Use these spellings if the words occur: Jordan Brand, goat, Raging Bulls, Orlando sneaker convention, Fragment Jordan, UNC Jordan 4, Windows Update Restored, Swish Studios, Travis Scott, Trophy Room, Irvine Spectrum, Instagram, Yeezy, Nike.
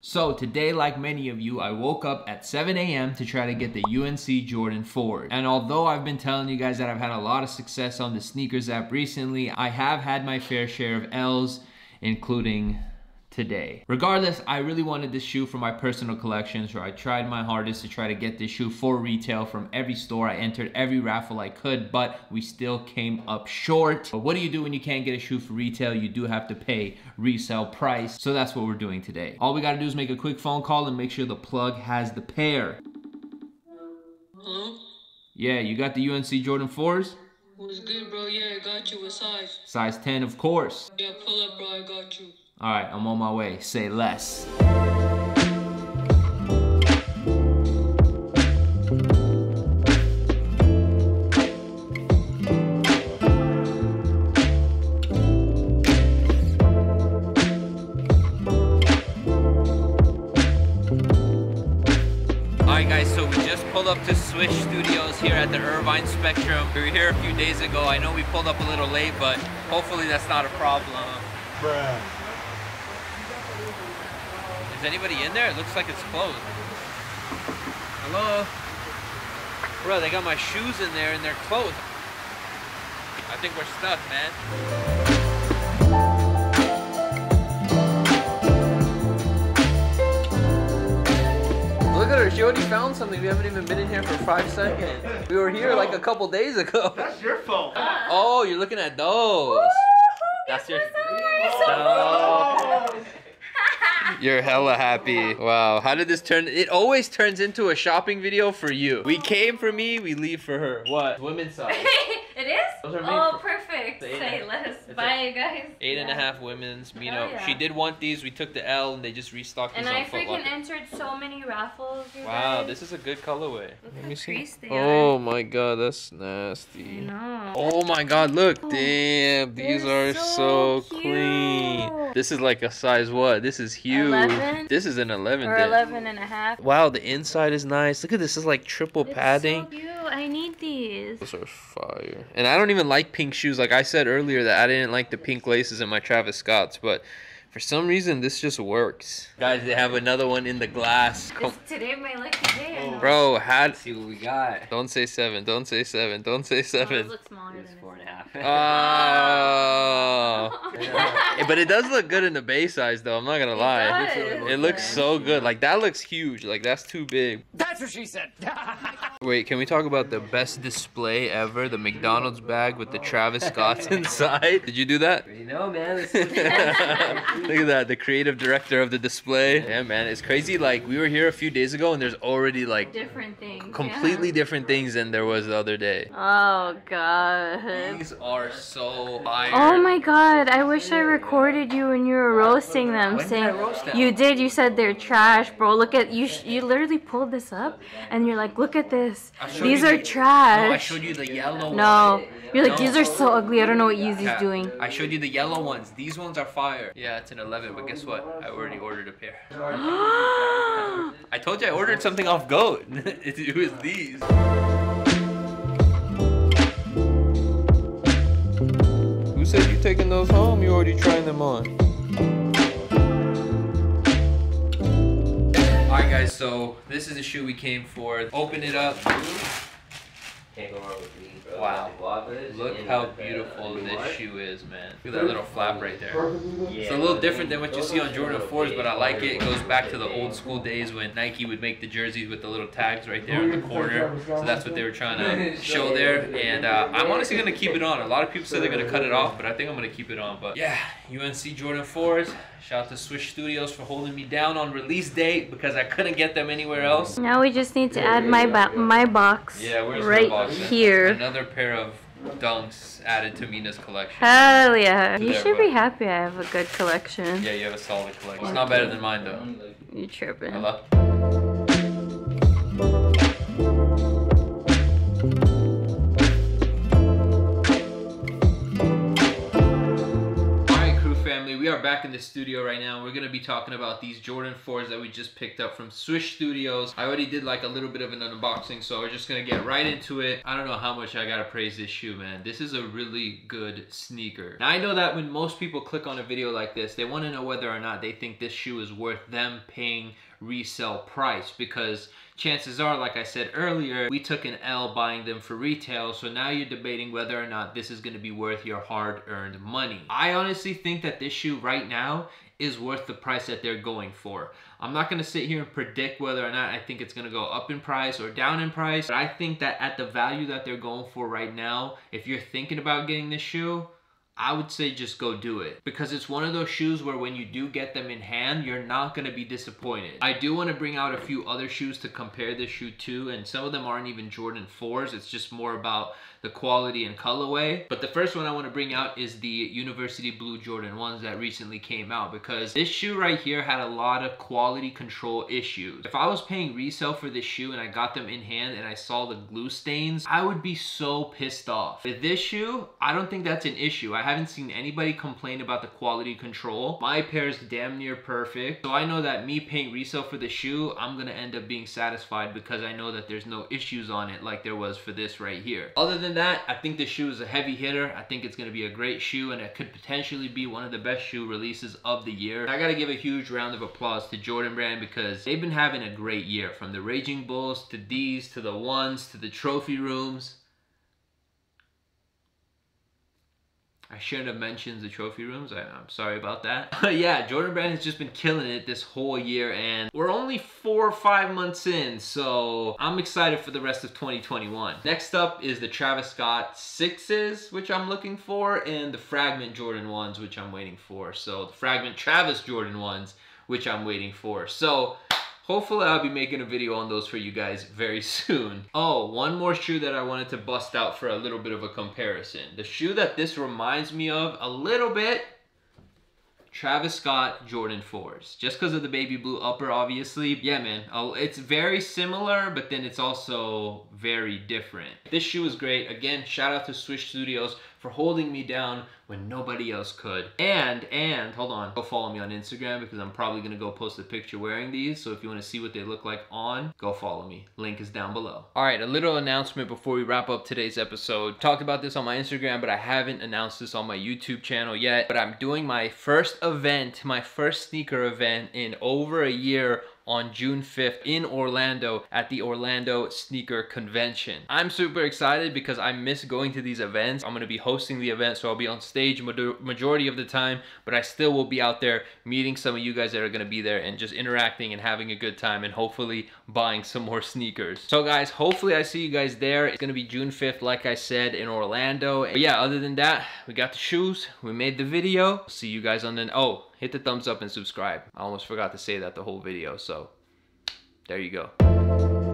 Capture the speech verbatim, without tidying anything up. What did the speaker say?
So today, like many of you, I woke up at seven A M to try to get the U N C Jordan four. And although I've been telling you guys that I've had a lot of success on the sneakers app recently, I have had my fair share of L's, including today. Regardless, I really wanted this shoe for my personal collection, so I tried my hardest to try to get this shoe for retail from every store. I entered every raffle I could, but we still came up short. But what do you do when you can't get a shoe for retail? You do have to pay resale price, so that's what we're doing today. All we gotta do is make a quick phone call and make sure the plug has the pair. Hello? Yeah, you got the U N C Jordan fours? What's good, bro? Yeah, I got you. What size? Size ten, of course. Yeah, pull up, bro. I got you. All right, I'm on my way. Say less. Up to Swish Studios here at the Irvine Spectrum. We were here a few days ago. I know we pulled up a little late, but hopefully that's not a problem. Bruh. Is anybody in there? It looks like it's closed. Hello? Bro, they got my shoes in there and they're closed. I think we're stuck, man. She already found something. We haven't even been in here for five seconds. We were here like a couple days ago. That's your phone. Oh, you're looking at those. That's your. Oh. You're hella happy. Wow. How did this turn? It always turns into a shopping video for you. We came for me. We leave for her. What? Women's size. It is? Those are oh, perfect. Say less. Bye, guys. Eight yeah. and a half women's. You know, oh, yeah. She did want these. We took the L and they just restocked these. And I freaking entered so many raffles. You wow, guys. This is a good colorway. Look Let me see. Oh are. my god, that's nasty. No. Oh my god, look. Oh, damn, these are so, so clean. This is like a size what? This is huge. eleven? This is an eleven. Or then. eleven and a half. Wow, the inside is nice. Look at this. This is like triple it's padding. So cute. I need these. Those are fire. And I don't even like pink shoes. Like I said earlier that I didn't like the pink laces in my Travis Scotts, but for some reason this just works. Guys, they have another one in the glass. This, today my lucky day. Oh. Bro, had see what we got. Don't say seven. Don't say seven. Don't say seven. Oh, it looks smaller than four and a half. Oh. Yeah. But it does look good in the base size though. I'm not gonna it lie. Does. It looks, really it looks so good. Like that looks huge. Like that's too big. That's what she said. Wait, can we talk about the best display ever? The McDonald's bag with the Travis Scott's inside. Did you do that? You know, man. Look at that, the creative director of the display. Yeah, man, it's crazy. Like we were here a few days ago and there's already like different things. Completely yeah. different things than there was the other day. Oh god. These are so fire. Oh my god, I wish I recorded you when you were roasting them. When saying did I roast them? You did, you said they're trash, bro. Look at you sh you literally pulled this up and you're like, look at this. These are the, trash. No, I showed you the yellow No. One. You're like, no. These are so ugly. I don't know what Yeezy's yeah. doing. I showed you the yellow ones. These ones are fire. Yeah. It's an eleven, but guess what? I already ordered a pair. I told you I ordered something off Goat. It was these. Who said you taking those home? You already trying them on. Alright guys, so this is the shoe we came for. Open it up. Can't go wrong with these, bro. Wow. Look how beautiful this shoe is, man. Look at that little flap right there. It's a little different than what you see on Jordan fours, but I like it. It goes back to the old school days when Nike would make the jerseys with the little tags right there on the corner. So that's what they were trying to show there. And uh, I'm honestly going to keep it on. A lot of people said they're going to cut it off, but I think I'm going to keep it on. But yeah, U N C Jordan fours. Shout out to Swish Studios for holding me down on release date because I couldn't get them anywhere else. Now we just need to add my, bo my box. Yeah, where's right the box? Here. Another pair of dunks added to Mina's collection. Hell yeah. You should be happy I have a good collection. Yeah, you have a solid collection. It's not better than mine though. You tripping. Hello? Alright crew family, we we are back in the studio right now. We're gonna be talking about these Jordan fours that we just picked up from Swish Studios. I already did like a little bit of an unboxing, so we're just gonna get right into it. I don't know how much I gotta praise this shoe, man. This is a really good sneaker. Now I know that when most people click on a video like this, they wanna know whether or not they think this shoe is worth them paying resale price, because chances are, like I said earlier, we took an L buying them for retail, so now you're debating whether or not this is going to be worth your hard-earned money. I honestly think that this shoe right now is worth the price that they're going for. I'm not gonna sit here and predict whether or not I think it's gonna go up in price or down in price, but I think that at the value that they're going for right now, if you're thinking about getting this shoe, I would say just go do it, because it's one of those shoes where when you do get them in hand, you're not gonna be disappointed. I do wanna bring out a few other shoes to compare this shoe to, and some of them aren't even Jordan fours, it's just more about the quality and colorway. But the first one I wanna bring out is the University Blue Jordan ones that recently came out, because this shoe right here had a lot of quality control issues. If I was paying resale for this shoe and I got them in hand and I saw the glue stains, I would be so pissed off. With this shoe, I don't think that's an issue. I I haven't seen anybody complain about the quality control. My pair is damn near perfect. So I know that me paying resale for the shoe, I'm gonna end up being satisfied because I know that there's no issues on it like there was for this right here. Other than that, I think this shoe is a heavy hitter. I think it's gonna be a great shoe, and it could potentially be one of the best shoe releases of the year. I gotta give a huge round of applause to Jordan Brand, because they've been having a great year. From the Raging Bulls to these, to the ones, to the Trophy Rooms. I shouldn't have mentioned the Trophy Rooms. I, I'm sorry about that. But yeah, Jordan Brand has just been killing it this whole year, and we're only four or five months in, so I'm excited for the rest of twenty twenty-one. Next up is the Travis Scott sixes, which I'm looking for, and the Fragment Jordan ones, which I'm waiting for. So the Fragment Travis Jordan ones, which I'm waiting for. So hopefully I'll be making a video on those for you guys very soon. Oh, one more shoe that I wanted to bust out for a little bit of a comparison. The shoe that this reminds me of a little bit, Travis Scott Jordan fours. Just because of the baby blue upper, obviously. Yeah, man, it's very similar, but then it's also very different. This shoe is great. Again, shout out to Swish Studios for holding me down when nobody else could. And, and, hold on, go follow me on Instagram, because I'm probably gonna go post a picture wearing these, so if you wanna see what they look like on, go follow me. Link is down below. All right, a little announcement before we wrap up today's episode. Talked about this on my Instagram, but I haven't announced this on my YouTube channel yet, but I'm doing my first event, my first sneaker event in over a year, on June fifth in Orlando at the Orlando Sneaker Convention. I'm super excited because I miss going to these events. I'm gonna be hosting the event, so I'll be on stage majority of the time, but I still will be out there meeting some of you guys that are gonna be there and just interacting and having a good time and hopefully buying some more sneakers. So guys, hopefully I see you guys there. It's gonna be June fifth, like I said, in Orlando. But yeah, other than that, we got the shoes, we made the video. See you guys on the, oh, hit the thumbs up and subscribe. I almost forgot to say that the whole video, so there you go.